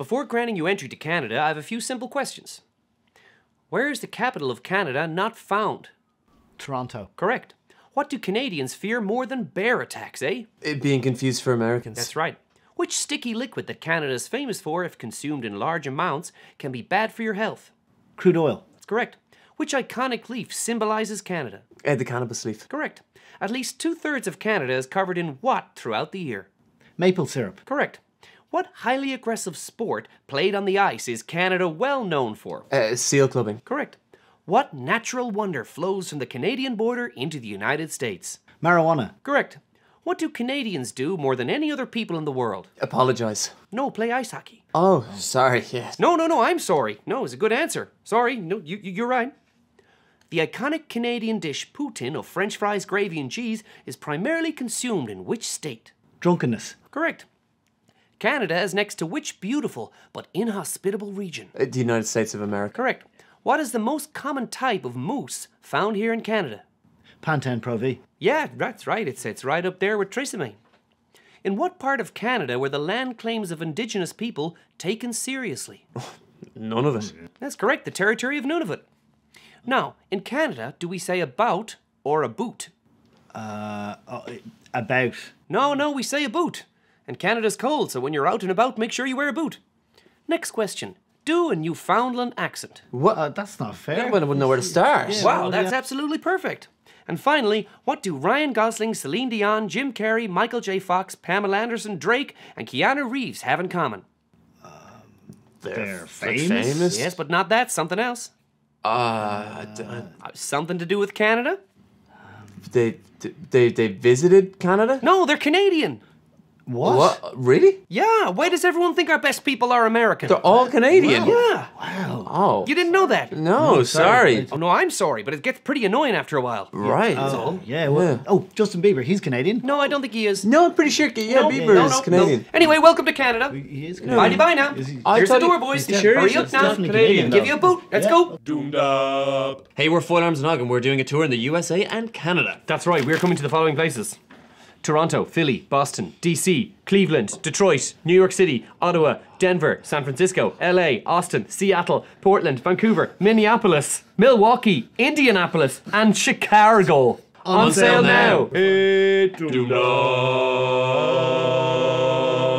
Before granting you entry to Canada, I have a few simple questions. Where is the capital of Canada not found? Toronto. Correct. What do Canadians fear more than bear attacks, eh? It being confused for Americans. That's right. Which sticky liquid that Canada is famous for, if consumed in large amounts, can be bad for your health? Crude oil. That's correct. Which iconic leaf symbolizes Canada? The cannabis leaf. Correct. At least 2/3 of Canada is covered in what throughout the year? Maple syrup. Correct. What highly aggressive sport played on the ice is Canada well known for? Seal clubbing. Correct. What natural wonder flows from the Canadian border into the United States? Marijuana. Correct. What do Canadians do more than any other people in the world? Apologise. No, play ice hockey. Oh, sorry, yes. No, I'm sorry. No, it's a good answer. Sorry, no, you're right. The iconic Canadian dish poutine of French fries, gravy and cheese is primarily consumed in which state? Drunkenness. Correct. Canada is next to which beautiful but inhospitable region? The United States of America. Correct. What is the most common type of moose found here in Canada? Pantin Pro-V. Yeah, that's right. It's right up there with trisomy. In what part of Canada were the land claims of indigenous people taken seriously? None of it. That's correct, the territory of Nunavut. Now, in Canada, do we say about or a boot? About. No, we say a boot. And Canada's cold, so when you're out and about, make sure you wear a boot. Next question. Do a Newfoundland accent. What? That's not fair. I wouldn't know where to start. Yeah, wow, that's absolutely perfect. And finally, what do Ryan Gosling, Celine Dion, Jim Carrey, Michael J. Fox, Pamela Anderson, Drake, and Keanu Reeves have in common? They're famous? Yes, but not that. Something else. Something to do with Canada? They visited Canada? No, they're Canadian. What? Really? Yeah, why does everyone think our best people are American? They're all Canadian. Wow. Yeah. Wow. Oh. You didn't know that? No, sorry. Oh, no, I'm sorry, but it gets pretty annoying after a while. Right. Oh, Justin Bieber, he's Canadian. No, I don't think he is. No, I'm pretty sure Bieber is Canadian. No. Anyway, welcome to Canada. He is Canadian. Bye-bye now. Here's the door, boys. Hurry up now. Canadian. Give you a boot. Let's go. Doomed up. Hey, we're Foil Arms and Hog, and we're doing a tour in the USA and Canada. That's right, we're coming to the following places. Toronto, Philly, Boston, DC, Cleveland, Detroit, New York City, Ottawa, Denver, San Francisco, LA, Austin, Seattle, Portland, Vancouver, Minneapolis, Milwaukee, Indianapolis, and Chicago. On sale now.